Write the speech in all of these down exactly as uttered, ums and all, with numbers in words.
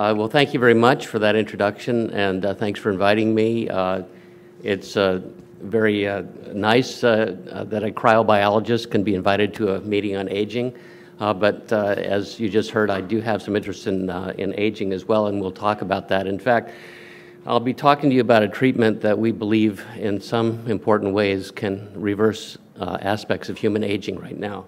Uh, well, thank you very much for that introduction, and uh, thanks for inviting me. Uh, it's uh, very uh, nice uh, uh, that a cryobiologist can be invited to a meeting on aging, uh, but uh, as you just heard, I do have some interest in, uh, in aging as well, and we'll talk about that. In fact, I'll be talking to you about a treatment that we believe in some important ways can reverse uh, aspects of human aging right now.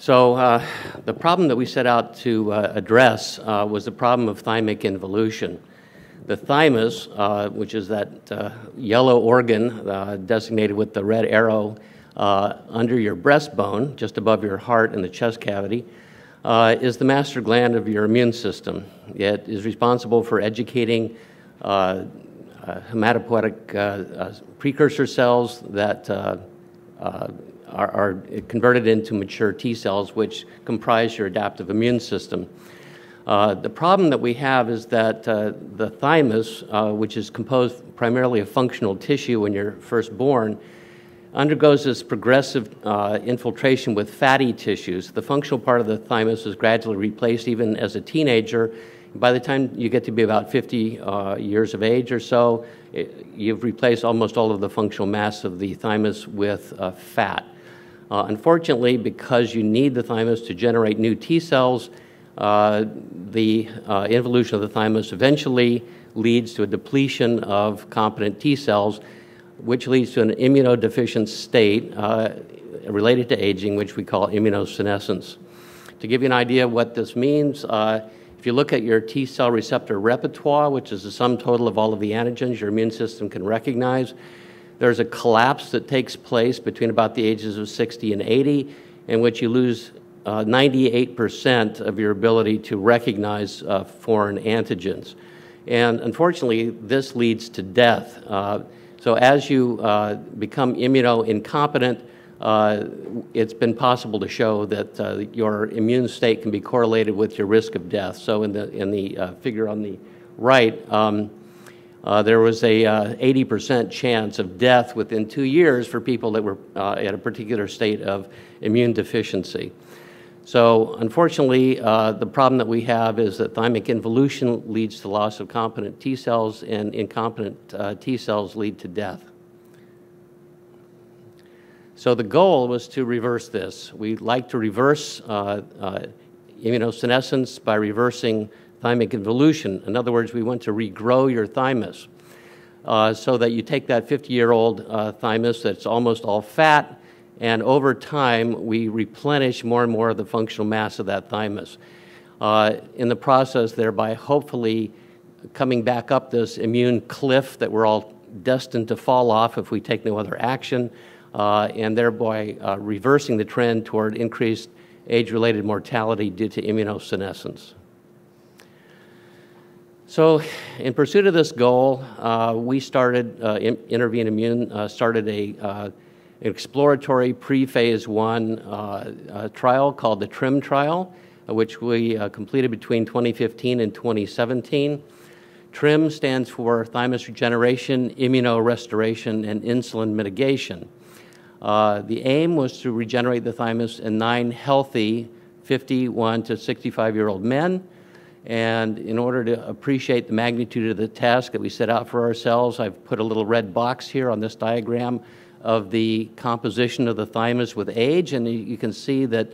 So uh, the problem that we set out to uh, address uh, was the problem of thymic involution. The thymus, uh, which is that uh, yellow organ uh, designated with the red arrow uh, under your breastbone, just above your heart in the chest cavity, uh, is the master gland of your immune system. It is responsible for educating uh, uh, hematopoietic uh, uh, precursor cells that uh, uh, Are, are converted into mature T cells, which comprise your adaptive immune system. Uh, the problem that we have is that uh, the thymus, uh, which is composed primarily of functional tissue when you're first born, undergoes this progressive uh, infiltration with fatty tissues. The functional part of the thymus is gradually replaced even as a teenager. By the time you get to be about fifty uh, years of age or so, it, you've replaced almost all of the functional mass of the thymus with uh, fat. Uh, unfortunately, because you need the thymus to generate new T cells, uh, the uh, involution of the thymus eventually leads to a depletion of competent T cells, which leads to an immunodeficient state uh, related to aging, which we call immunosenescence. To give you an idea of what this means, uh, if you look at your T cell receptor repertoire, which is the sum total of all of the antigens your immune system can recognize, there's a collapse that takes place between about the ages of sixty and eighty, in which you lose uh, ninety-eight percent of your ability to recognize uh, foreign antigens. And unfortunately, this leads to death. Uh, so as you uh, become immuno-incompetent, uh, it's been possible to show that uh, your immune state can be correlated with your risk of death. So in the, in the uh, figure on the right, um, Uh, there was a eighty percent uh, chance of death within two years for people that were uh, at a particular state of immune deficiency. So unfortunately, uh, the problem that we have is that thymic involution leads to loss of competent T cells, and incompetent uh, T cells lead to death. So the goal was to reverse this. We'd like to reverse uh, uh, immunosenescence by reversing thymic involution. In other words, we want to regrow your thymus uh, so that you take that fifty-year-old uh, thymus that's almost all fat, and over time, we replenish more and more of the functional mass of that thymus. Uh, in the process, thereby hopefully coming back up this immune cliff that we're all destined to fall off if we take no other action, uh, and thereby uh, reversing the trend toward increased age-related mortality due to immunosenescence. So in pursuit of this goal, uh, we started, uh, Intervene Immune uh, started a, uh, exploratory pre-phase one uh, uh, trial called the TRIM trial, which we uh, completed between twenty fifteen and twenty seventeen. TRIM stands for Thymus Regeneration, Immunorestoration, and Insulin Mitigation. Uh, the aim was to regenerate the thymus in nine healthy fifty-one to sixty-five-year-old men. And in order to appreciate the magnitude of the task that we set out for ourselves, I've put a little red box here on this diagram of the composition of the thymus with age. And you can see that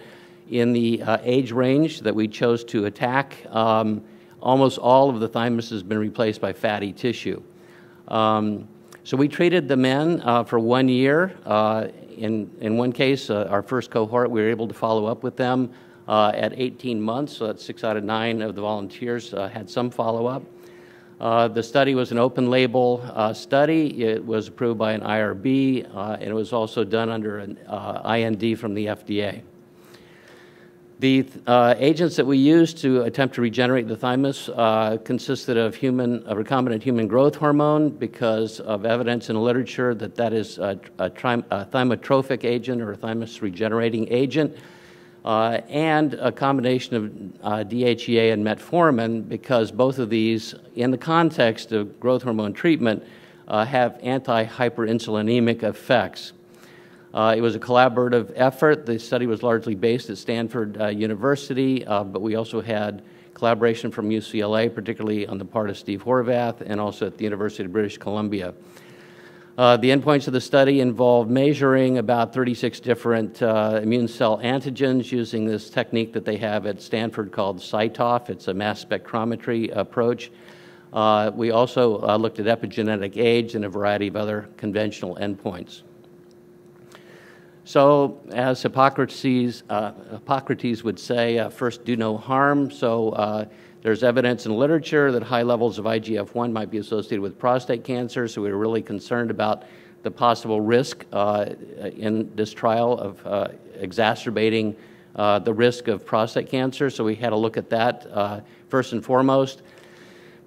in the uh, age range that we chose to attack, um, almost all of the thymus has been replaced by fatty tissue. Um, so we treated the men uh, for one year. Uh, in, in one case, uh, our first cohort, we were able to follow up with them Uh, at eighteen months, so that's six out of nine of the volunteers uh, had some follow-up. Uh, the study was an open-label uh, study. It was approved by an I R B, uh, and it was also done under an uh, I N D from the F D A. The uh, agents that we used to attempt to regenerate the thymus uh, consisted of human, uh, recombinant human growth hormone, because of evidence in the literature that that is a, a, trim, a thymotrophic agent or a thymus-regenerating agent. Uh, and a combination of uh, D H E A and metformin, because both of these, in the context of growth hormone treatment, uh, have anti-hyperinsulinemic effects. Uh, it was a collaborative effort. The study was largely based at Stanford uh, University, uh, but we also had collaboration from U C L A, particularly on the part of Steve Horvath, and also at the University of British Columbia. Uh, the endpoints of the study involved measuring about thirty-six different uh, immune cell antigens using this technique that they have at Stanford called CyTOF. It's a mass spectrometry approach. Uh, we also uh, looked at epigenetic age and a variety of other conventional endpoints. So, as Hippocrates, uh, Hippocrates would say, uh, first do no harm. So, uh, there's evidence in literature that high levels of I G F one might be associated with prostate cancer. So, we were really concerned about the possible risk uh, in this trial of uh, exacerbating uh, the risk of prostate cancer. So, we had a look at that uh, first and foremost.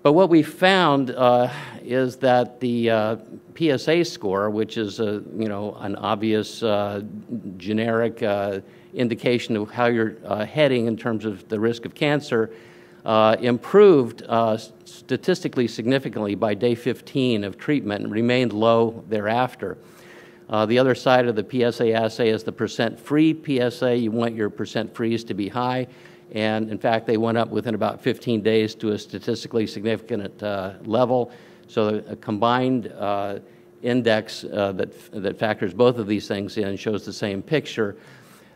But what we found uh, is that the uh, P S A score, which is a, you know, an obvious uh, generic uh, indication of how you're uh, heading in terms of the risk of cancer, uh, improved uh, statistically significantly by day fifteen of treatment and remained low thereafter. Uh, the other side of the P S A assay is the percent free P S A. You want your percent frees to be high. And in fact, they went up within about fifteen days to a statistically significant uh, level. So a combined uh, index uh, that, that factors both of these things in shows the same picture.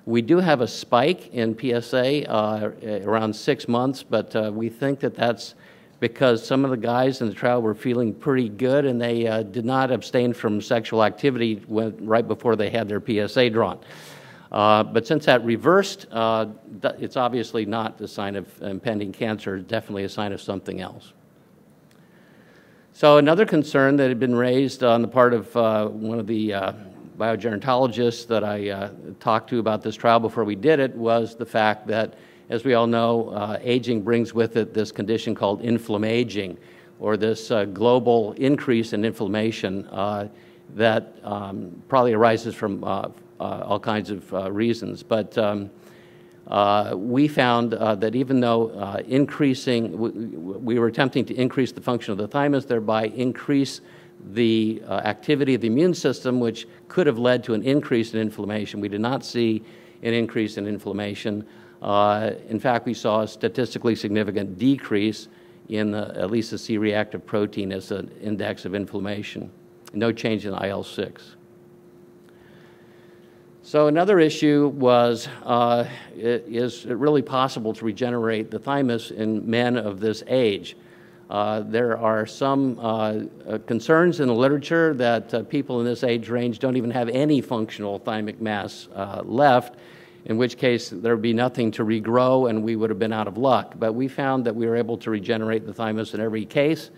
We do have a spike in P S A uh, around six months, but uh, we think that that's because some of the guys in the trial were feeling pretty good and they uh, did not abstain from sexual activity when, right before they had their P S A drawn. Uh, but since that reversed, uh, it's obviously not the sign of impending cancer, definitely a sign of something else. So another concern that had been raised on the part of uh, one of the uh, biogerontologists that I uh, talked to about this trial before we did it was the fact that, as we all know, uh, aging brings with it this condition called inflammaging, or this uh, global increase in inflammation uh, that um, probably arises from uh, Uh, all kinds of uh, reasons, but um, uh, we found uh, that even though uh, increasing, we, we were attempting to increase the function of the thymus, thereby increase the uh, activity of the immune system, which could have led to an increase in inflammation. We did not see an increase in inflammation. Uh, in fact, we saw a statistically significant decrease in the, at least the C reactive protein as an index of inflammation. No change in I L six. So another issue was, uh, is it really possible to regenerate the thymus in men of this age? Uh, there are some uh, concerns in the literature that uh, people in this age range don't even have any functional thymic mass uh, left, in which case there would be nothing to regrow and we would have been out of luck. But we found that we were able to regenerate the thymus in every case.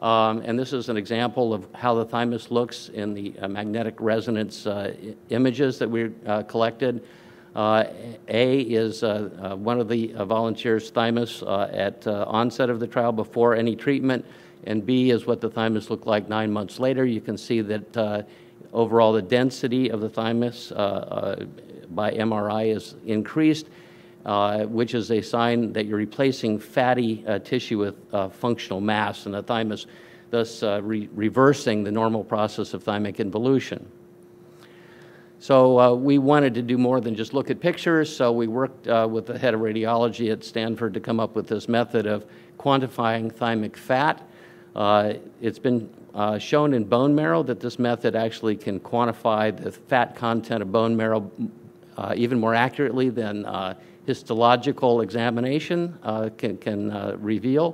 Um, and this is an example of how the thymus looks in the uh, magnetic resonance uh, images that we uh, collected. Uh, A is uh, uh, one of the uh, volunteers' thymus uh, at uh, onset of the trial before any treatment, and B is what the thymus looked like nine months later. You can see that uh, overall the density of the thymus uh, uh, by M R I is increased, Uh, which is a sign that you're replacing fatty uh, tissue with uh, functional mass in the thymus, thus uh, re reversing the normal process of thymic involution. So uh, we wanted to do more than just look at pictures, so we worked uh, with the head of radiology at Stanford to come up with this method of quantifying thymic fat. Uh, it's been uh, shown in bone marrow that this method actually can quantify the fat content of bone marrow uh, even more accurately than uh, histological examination uh, can, can uh, reveal.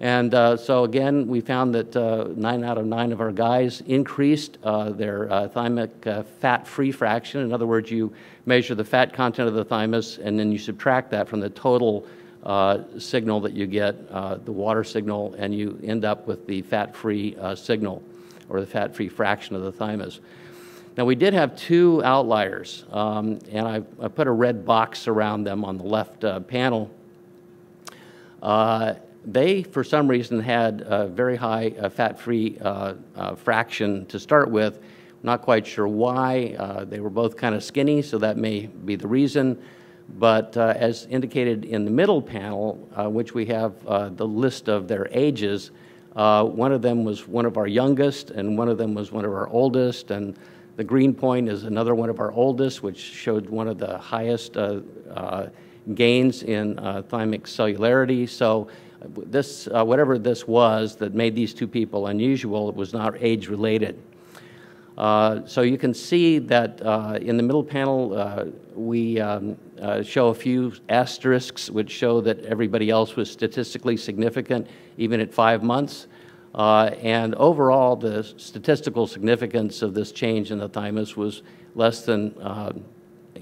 And uh, so again, we found that uh, nine out of nine of our guys increased uh, their uh, thymic uh, fat-free fraction. In other words, you measure the fat content of the thymus and then you subtract that from the total uh, signal that you get, uh, the water signal, and you end up with the fat-free uh, signal or the fat-free fraction of the thymus. Now, we did have two outliers, um, and I, I put a red box around them on the left uh, panel. Uh, they, for some reason, had a very high uh, fat-free uh, uh, fraction to start with. Not quite sure why. Uh, they were both kind of skinny, so that may be the reason. But uh, as indicated in the middle panel, uh, which we have uh, the list of their ages, uh, one of them was one of our youngest, and one of them was one of our oldest, and The green point is another one of our oldest, which showed one of the highest uh, uh, gains in uh, thymic cellularity. So this, uh, whatever this was that made these two people unusual, it was not age-related. Uh, so you can see that uh, in the middle panel, uh, we um, uh, show a few asterisks which show that everybody else was statistically significant even at five months. Uh, and overall, the statistical significance of this change in the thymus was less than uh,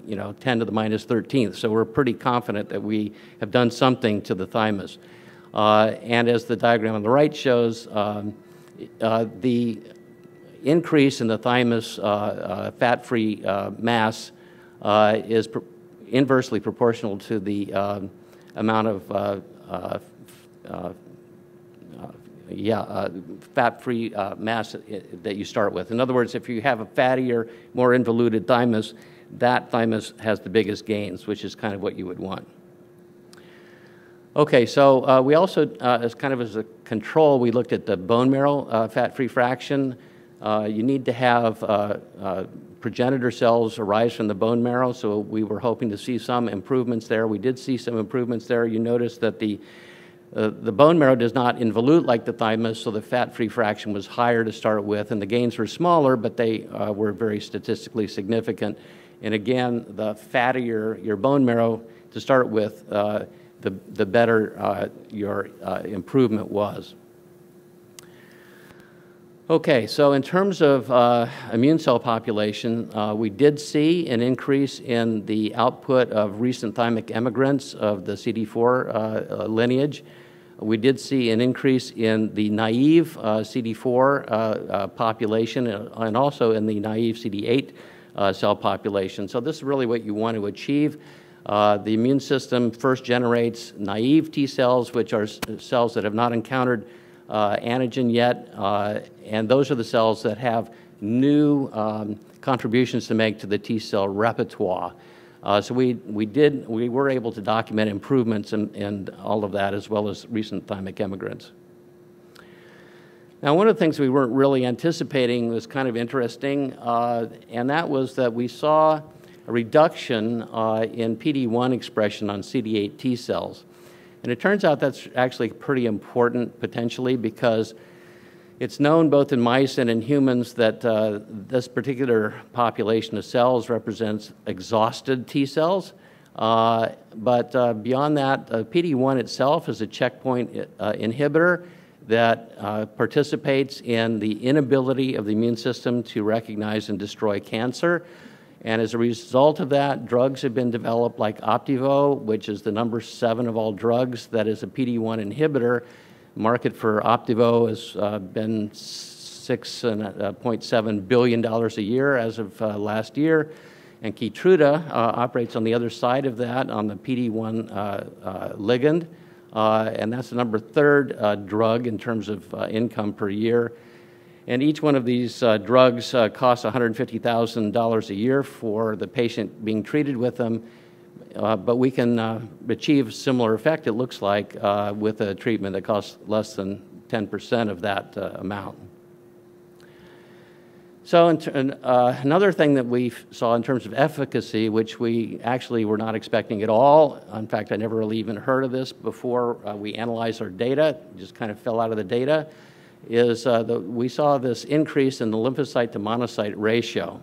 you know, ten to the minus thirteenth. So we're pretty confident that we have done something to the thymus. Uh, and as the diagram on the right shows, um, uh, the increase in the thymus uh, uh, fat-free uh, mass uh, is pr inversely proportional to the uh, amount of uh, uh, uh, yeah, uh, fat-free uh, mass that you start with. In other words, if you have a fattier, more involuted thymus, that thymus has the biggest gains, which is kind of what you would want. Okay, so uh, we also, uh, as kind of as a control, we looked at the bone marrow uh, fat-free fraction. Uh, you need to have uh, uh, progenitor cells arise from the bone marrow, so we were hoping to see some improvements there. We did see some improvements there. You notice that the Uh, the bone marrow does not involute like the thymus, so the fat-free fraction was higher to start with, and the gains were smaller, but they uh, were very statistically significant. And again, the fattier your bone marrow to start with, uh, the, the better uh, your uh, improvement was. Okay, so in terms of uh, immune cell population, uh, we did see an increase in the output of recent thymic emigrants of the C D four uh, lineage. We did see an increase in the naive uh, C D four uh, uh, population and also in the naive C D eight uh, cell population. So this is really what you want to achieve. Uh, the immune system first generates naive T cells, which are cells that have not encountered Uh, antigen yet, uh, and those are the cells that have new um, contributions to make to the T cell repertoire. Uh, so we, we did, we were able to document improvements in, in all of that, as well as recent thymic emigrants. Now, one of the things we weren't really anticipating was kind of interesting, uh, and that was that we saw a reduction uh, in P D one expression on C D eight T cells. And it turns out that's actually pretty important, potentially, because it's known both in mice and in humans that uh, this particular population of cells represents exhausted T cells. Uh, but uh, beyond that, uh, P D one itself is a checkpoint uh, inhibitor that uh, participates in the inability of the immune system to recognize and destroy cancer. And as a result of that, drugs have been developed like Opdivo, which is the number seven of all drugs that is a P D one inhibitor. Market for Opdivo has uh, been six point seven billion dollars a year as of uh, last year. And Keytruda uh, operates on the other side of that on the P D one uh, uh, ligand. Uh, and that's the number third uh, drug in terms of uh, income per year. And each one of these uh, drugs uh, costs one hundred fifty thousand dollars a year for the patient being treated with them, uh, but we can uh, achieve similar effect, it looks like, uh, with a treatment that costs less than ten percent of that uh, amount. So in uh, another thing that we saw in terms of efficacy, which we actually were not expecting at all, in fact, I never really even heard of this before uh, we analyzed our data, it just kind of fell out of the data, is uh, the, we saw this increase in the lymphocyte to monocyte ratio.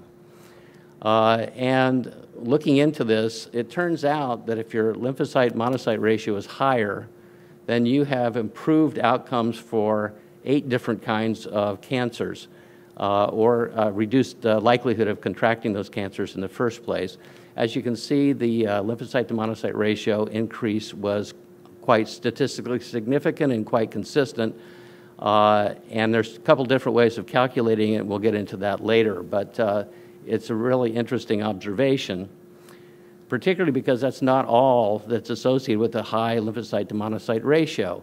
Uh, and looking into this, it turns out that if your lymphocyte-monocyte ratio is higher, then you have improved outcomes for eight different kinds of cancers uh, or uh, reduced uh, likelihood of contracting those cancers in the first place. As you can see, the uh, lymphocyte to monocyte ratio increase was quite statistically significant and quite consistent. Uh, and there's a couple different ways of calculating it. We'll get into that later, but uh, it's a really interesting observation, particularly because that's not all that's associated with the high lymphocyte to monocyte ratio.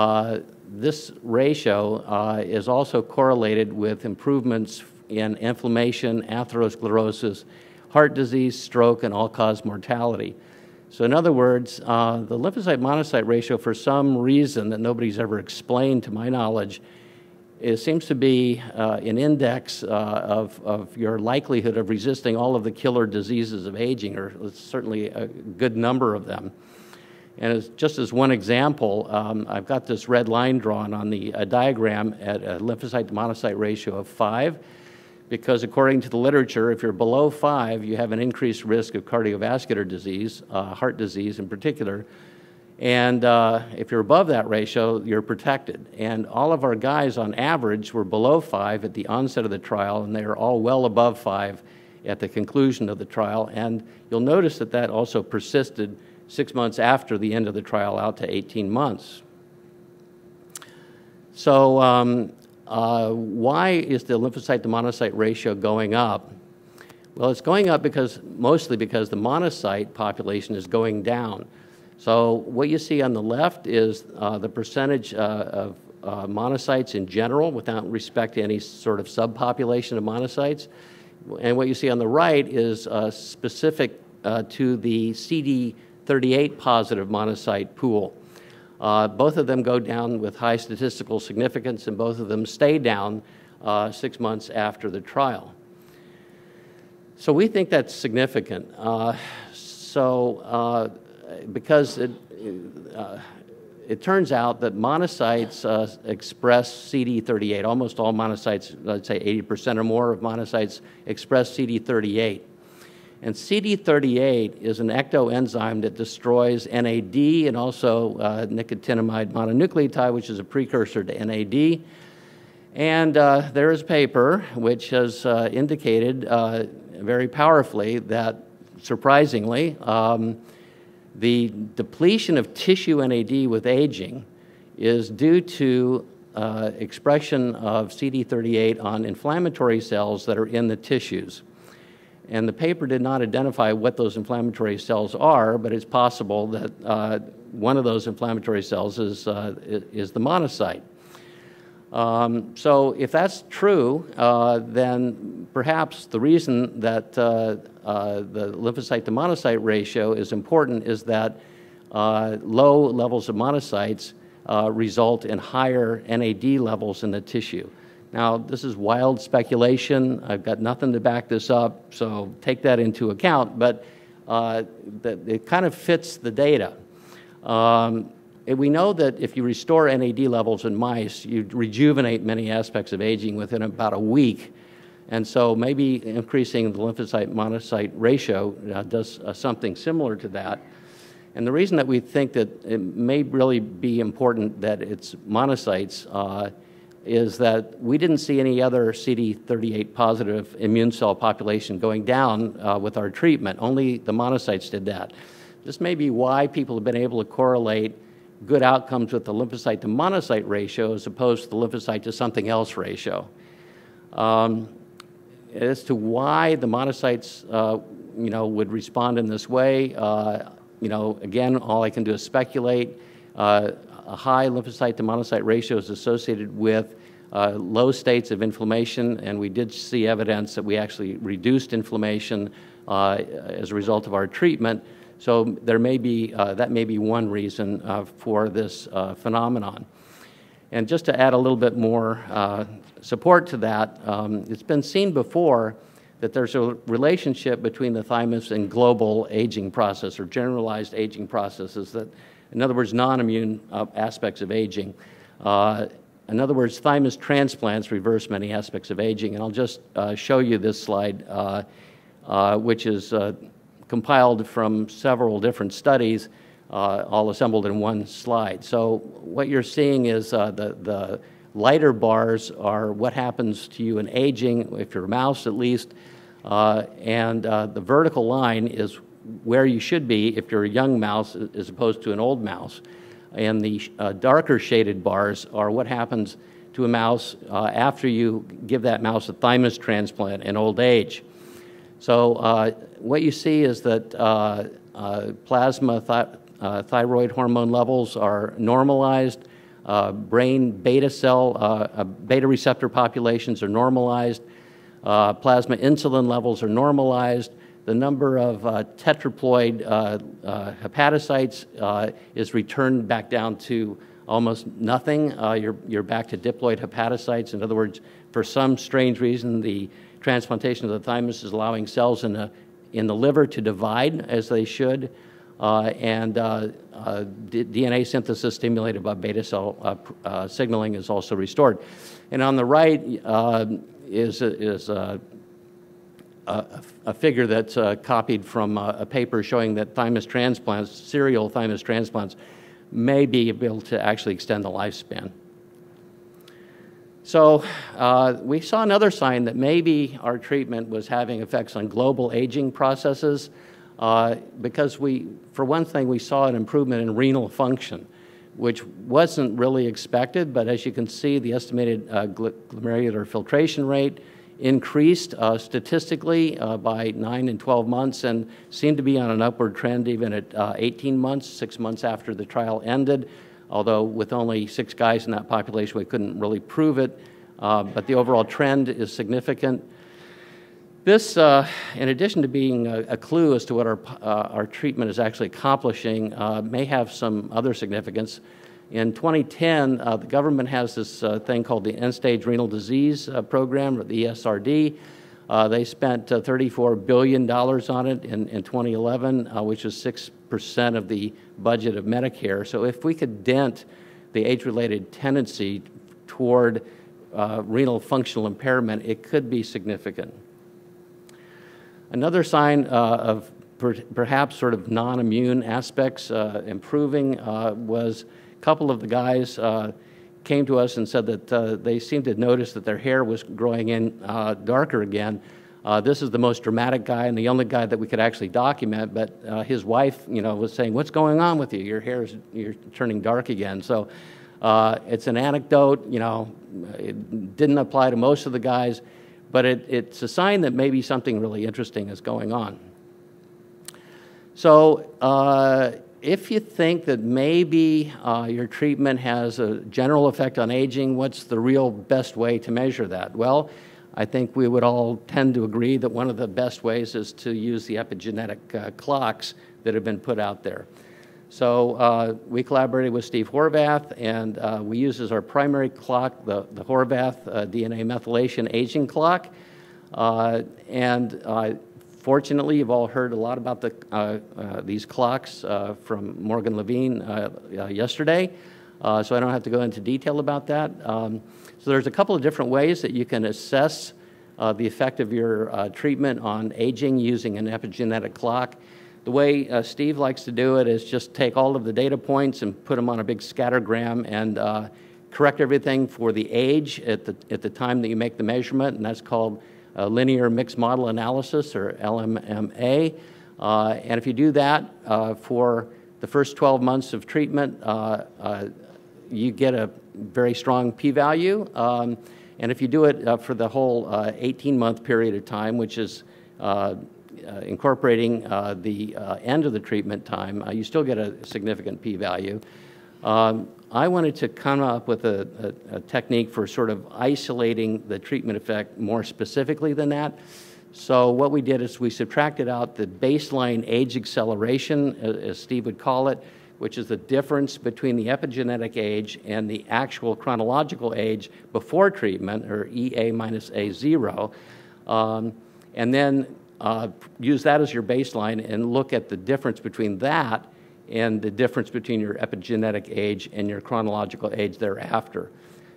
Uh, this ratio uh, is also correlated with improvements in inflammation, atherosclerosis, heart disease, stroke, and all-cause mortality. So in other words, uh, the lymphocyte-monocyte ratio, for some reason that nobody's ever explained to my knowledge, it seems to be uh, an index uh, of, of your likelihood of resisting all of the killer diseases of aging, or certainly a good number of them. And as, just as one example, um, I've got this red line drawn on the uh, diagram at a lymphocyte to monocyte ratio of five, because according to the literature, if you're below five, you have an increased risk of cardiovascular disease, uh, heart disease in particular. And uh, if you're above that ratio, you're protected. And all of our guys, on average, were below five at the onset of the trial, and they are all well above five at the conclusion of the trial. And you'll notice that that also persisted six months after the end of the trial out to eighteen months. So um, uh, why is the lymphocyte to monocyte ratio going up? Well, it's going up because, mostly because the monocyte population is going down. So what you see on the left is uh, the percentage uh, of uh, monocytes in general without respect to any sort of subpopulation of monocytes. And what you see on the right is uh, specific uh, to the C D thirty-eight positive monocyte pool. Uh, both of them go down with high statistical significance, and both of them stay down uh, six months after the trial. So we think that's significant. Uh, so. Uh, Because it, uh, it turns out that monocytes uh, express C D thirty-eight. Almost all monocytes, let's say eighty percent or more of monocytes, express C D thirty-eight. And C D thirty-eight is an ectoenzyme that destroys N A D and also uh, nicotinamide mononucleotide, which is a precursor to N A D. And uh, there is a paper which has uh, indicated uh, very powerfully that, surprisingly, um, the depletion of tissue N A D with aging is due to uh, expression of C D thirty-eight on inflammatory cells that are in the tissues. And the paper did not identify what those inflammatory cells are, but it's possible that uh, one of those inflammatory cells is, uh, is the monocyte. Um, so if that's true, uh, then perhaps the reason that uh, uh, the lymphocyte to monocyte ratio is important is that uh, low levels of monocytes uh, result in higher N A D levels in the tissue. Now, this is wild speculation. I've got nothing to back this up, so take that into account, but uh, it kind of fits the data. Um, We know that if you restore N A D levels in mice, you rejuvenate many aspects of aging within about a week. And so maybe increasing the lymphocyte-monocyte ratio uh, does uh, something similar to that. And the reason that we think that it may really be important that it's monocytes uh, is that we didn't see any other C D thirty-eight positive immune cell population going down uh, with our treatment. Only the monocytes did that. This may be why people have been able to correlate good outcomes with the lymphocyte to monocyte ratio as opposed to the lymphocyte to something else ratio. Um, as to why the monocytes, uh, you know, would respond in this way, uh, you know, again, all I can do is speculate. Uh, a high lymphocyte to monocyte ratio is associated with uh, low states of inflammation, and we did see evidence that we actually reduced inflammation uh, as a result of our treatment. So there may be, uh, that may be one reason uh, for this uh, phenomenon. And just to add a little bit more uh, support to that, um, it's been seen before that there's a relationship between the thymus and global aging process, or generalized aging processes, that, in other words, non-immune uh, aspects of aging. Uh, in other words, thymus transplants reverse many aspects of aging. And I'll just uh, show you this slide, uh, uh, which is uh, compiled from several different studies, uh, all assembled in one slide. So what you're seeing is uh, the, the lighter bars are what happens to you in aging, if you're a mouse at least, uh, and uh, the vertical line is where you should be if you're a young mouse as opposed to an old mouse. And the uh, darker shaded bars are what happens to a mouse uh, after you give that mouse a thymus transplant in old age. So uh, what you see is that uh, uh, plasma th uh, thyroid hormone levels are normalized, uh, brain beta cell, uh, uh, beta receptor populations are normalized, uh, plasma insulin levels are normalized, the number of uh, tetraploid uh, uh, hepatocytes uh, is returned back down to almost nothing. Uh, you're, you're back to diploid hepatocytes. In other words, for some strange reason, the transplantation of the thymus is allowing cells in the, in the liver to divide as they should, uh, and uh, uh, D N A synthesis stimulated by beta cell uh, uh, signaling is also restored. And on the right uh, is, is uh, a, a figure that's uh, copied from a, a paper showing that thymus transplants, serial thymus transplants, may be able to actually extend the lifespan. So uh, we saw another sign that maybe our treatment was having effects on global aging processes uh, because we, for one thing, we saw an improvement in renal function, which wasn't really expected, but as you can see, the estimated uh, glomerular filtration rate increased uh, statistically uh, by nine and twelve months and seemed to be on an upward trend even at uh, eighteen months, six months after the trial ended, although with only six guys in that population, we couldn't really prove it, uh, but the overall trend is significant. This, uh, in addition to being a, a clue as to what our, uh, our treatment is actually accomplishing, uh, may have some other significance. In twenty ten, uh, the government has this uh, thing called the End-Stage Renal Disease uh, Program, or the E S R D. Uh, they spent uh, thirty-four billion dollars on it in, in twenty eleven, uh, which is six percent of the budget of Medicare. So if we could dent the age-related tendency toward uh, renal functional impairment, it could be significant. Another sign uh, of per perhaps sort of non-immune aspects uh, improving uh, was a couple of the guys uh, came to us and said that uh, they seemed to notice that their hair was growing in uh, darker again. Uh, this is the most dramatic guy and the only guy that we could actually document, but uh, his wife, you know, was saying, "What's going on with you? Your hair is, you're turning dark again." So uh, it's an anecdote, you know, it didn't apply to most of the guys, but it, it's a sign that maybe something really interesting is going on. So uh, if you think that maybe uh, your treatment has a general effect on aging, what's the real best way to measure that? Well, I think we would all tend to agree that one of the best ways is to use the epigenetic uh, clocks that have been put out there. So uh, we collaborated with Steve Horvath, and uh, we use as our primary clock the, the Horvath uh, D N A methylation aging clock. Uh, and uh, fortunately, you've all heard a lot about the, uh, uh, these clocks uh, from Morgan Levine uh, uh, yesterday. Uh, so I don't have to go into detail about that. Um, so there's a couple of different ways that you can assess uh, the effect of your uh, treatment on aging using an epigenetic clock. The way uh, Steve likes to do it is just take all of the data points and put them on a big scattergram and uh, correct everything for the age at the, at the time that you make the measurement, and that's called uh, linear mixed model analysis, or L M M A. Uh, and if you do that uh, for the first twelve months of treatment, uh, uh, you get a very strong p-value, um, and if you do it uh, for the whole eighteen-month uh, period of time, which is uh, uh, incorporating uh, the uh, end of the treatment time, uh, you still get a significant p-value. Um, I wanted to come up with a, a, a technique for sort of isolating the treatment effect more specifically than that. So what we did is we subtracted out the baseline age acceleration, as Steve would call it, which is the difference between the epigenetic age and the actual chronological age before treatment, or E A minus A zero, um, and then uh, use that as your baseline and look at the difference between that and the difference between your epigenetic age and your chronological age thereafter.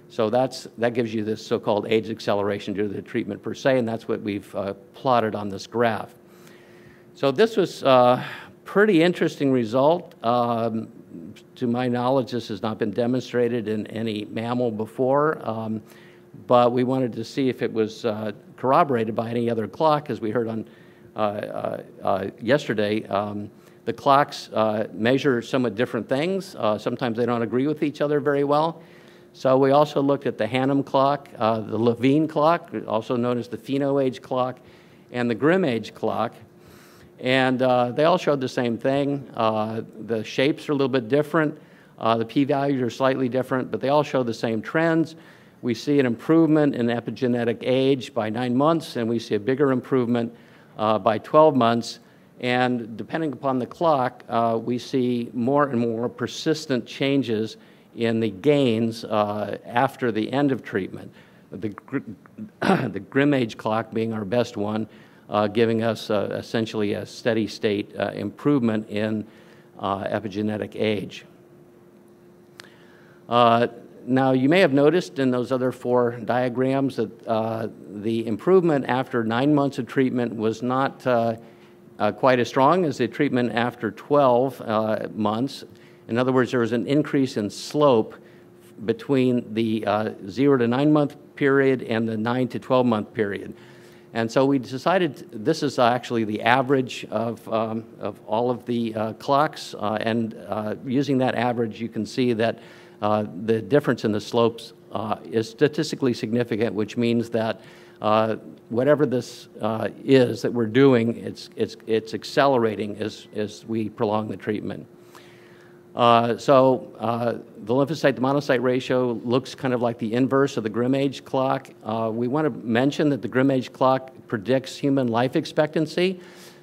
So that's, that gives you this so-called age acceleration due to the treatment per se, and that's what we've uh, plotted on this graph. So this was uh, pretty interesting result. Um, to my knowledge, this has not been demonstrated in any mammal before, um, but we wanted to see if it was uh, corroborated by any other clock. As we heard on uh, uh, uh, yesterday, um, the clocks uh, measure somewhat different things. Uh, sometimes they don't agree with each other very well. So we also looked at the Hannum clock, uh, the Levine clock, also known as the PhenoAge clock, and the GrimAge clock. And uh, they all showed the same thing. Uh, the shapes are a little bit different. Uh, the p-values are slightly different, but they all show the same trends. We see an improvement in epigenetic age by nine months, and we see a bigger improvement uh, by twelve months. And depending upon the clock, uh, we see more and more persistent changes in the gains uh, after the end of treatment, the, the GrimAge clock being our best one, uh, giving us uh, essentially a steady state uh, improvement in uh, epigenetic age. Uh, now, you may have noticed in those other four diagrams that uh, the improvement after nine months of treatment was not uh, uh, quite as strong as the treatment after twelve uh, months. In other words, there was an increase in slope between the uh, zero to nine month period and the nine to twelve month period. And so we decided this is actually the average of, um, of all of the uh, clocks. Uh, and uh, using that average, you can see that uh, the difference in the slopes uh, is statistically significant, which means that uh, whatever this uh, is that we're doing, it's, it's, it's accelerating as, as we prolong the treatment. Uh, so uh, the lymphocyte to monocyte ratio looks kind of like the inverse of the GrimAge clock. Uh, we want to mention that the GrimAge clock predicts human life expectancy.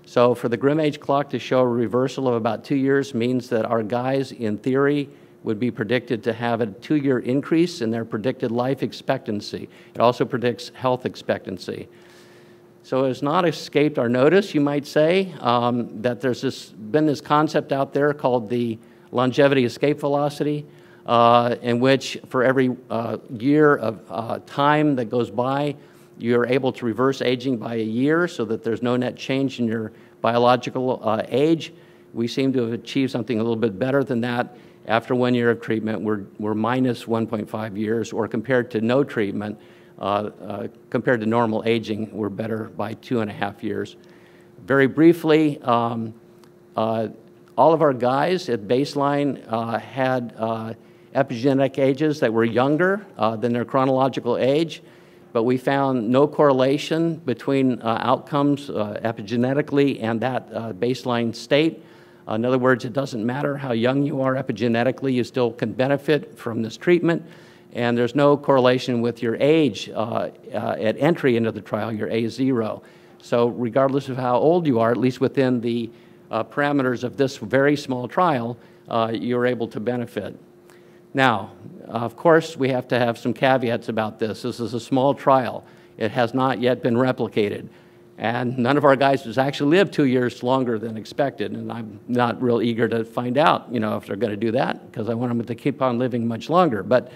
So for the GrimAge clock to show a reversal of about two years means that our guys, in theory, would be predicted to have a two-year increase in their predicted life expectancy. It also predicts health expectancy. So it has not escaped our notice, you might say, um, that there's this, been this concept out there called the longevity escape velocity, uh, in which for every uh, year of uh, time that goes by, you're able to reverse aging by a year so that there's no net change in your biological uh, age. We seem to have achieved something a little bit better than that. After one year of treatment, we're, we're minus one point five years, or compared to no treatment, uh, uh, compared to normal aging, we're better by two and a half years. Very briefly, um, uh, all of our guys at baseline uh, had uh, epigenetic ages that were younger uh, than their chronological age, but we found no correlation between uh, outcomes uh, epigenetically and that uh, baseline state. Uh, in other words, it doesn't matter how young you are epigenetically, you still can benefit from this treatment, and there's no correlation with your age uh, uh, at entry into the trial, your A zero. So regardless of how old you are, at least within the Uh, parameters of this very small trial, uh, you're able to benefit. Now, uh, of course, we have to have some caveats about this. This is a small trial. It has not yet been replicated. And none of our guys has actually lived two years longer than expected, and I'm not real eager to find out, you know, if they're going to do that, because I want them to keep on living much longer. But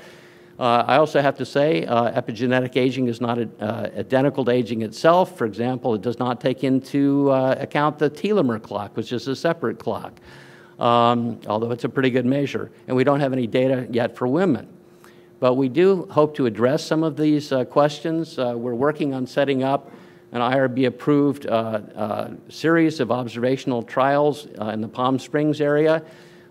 uh, I also have to say uh, epigenetic aging is not a, uh, identical to aging itself. For example, it does not take into uh, account the telomere clock, which is a separate clock, um, although it's a pretty good measure. And we don't have any data yet for women. But we do hope to address some of these uh, questions. Uh, we're working on setting up an I R B-approved uh, uh, series of observational trials uh, in the Palm Springs area.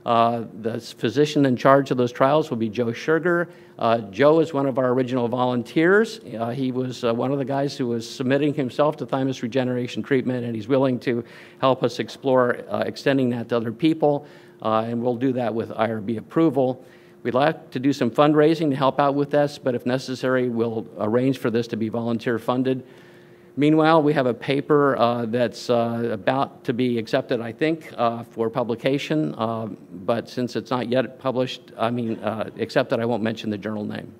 Uh, the physician in charge of those trials will be Joe Sugar. Uh, Joe is one of our original volunteers. Uh, he was uh, one of the guys who was submitting himself to thymus regeneration treatment, and he's willing to help us explore uh, extending that to other people, uh, and we'll do that with I R B approval. We'd like to do some fundraising to help out with this, but if necessary, we'll arrange for this to be volunteer funded. Meanwhile, we have a paper uh, that's uh, about to be accepted, I think, uh, for publication, uh, but since it's not yet published, I mean, uh, accepted, I won't mention the journal name.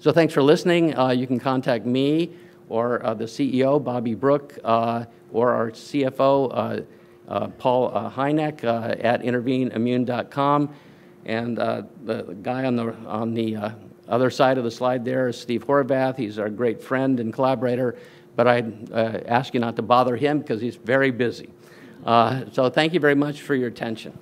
So thanks for listening. Uh, you can contact me or uh, the C E O, Bobby Brook, uh, or our C F O, uh, uh, Paul uh, Hynek, uh, at intervene immune dot com, and uh, the guy on the, on the uh, other side of the slide there is Steve Horvath. He's our great friend and collaborator, but I'd uh, ask you not to bother him because he's very busy. Uh, so thank you very much for your attention.